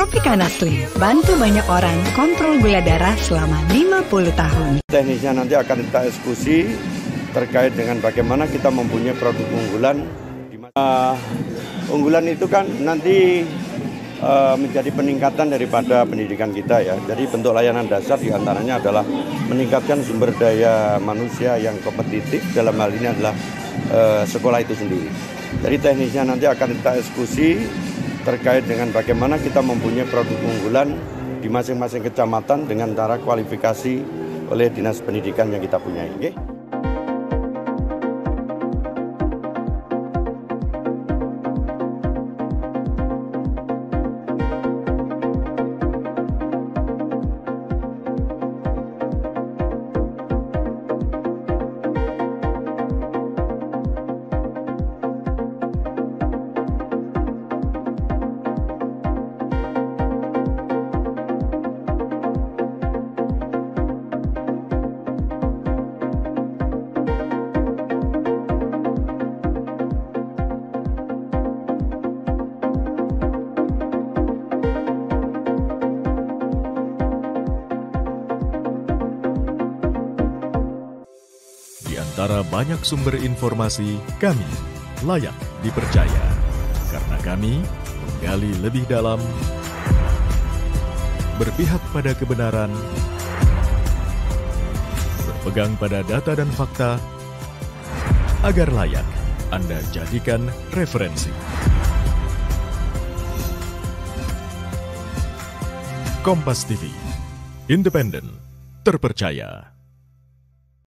Tropika Nasli, bantu banyak orang kontrol gula darah selama 50 tahun. Teknisnya nanti akan kita eksekusi terkait dengan bagaimana kita mempunyai produk unggulan. Unggulan itu kan nanti menjadi peningkatan daripada pendidikan kita ya. Jadi bentuk layanan dasar diantaranya adalah meningkatkan sumber daya manusia yang kompetitif, dalam hal ini adalah sekolah itu sendiri. Jadi teknisnya nanti akan kita eksekusi terkait dengan bagaimana kita mempunyai produk unggulan di masing-masing kecamatan dengan cara kualifikasi oleh dinas pendidikan yang kita punyai. Okay? Antara banyak sumber informasi, kami layak dipercaya karena kami menggali lebih dalam, berpihak pada kebenaran, berpegang pada data dan fakta, agar layak Anda jadikan referensi. Kompas TV, independen, terpercaya.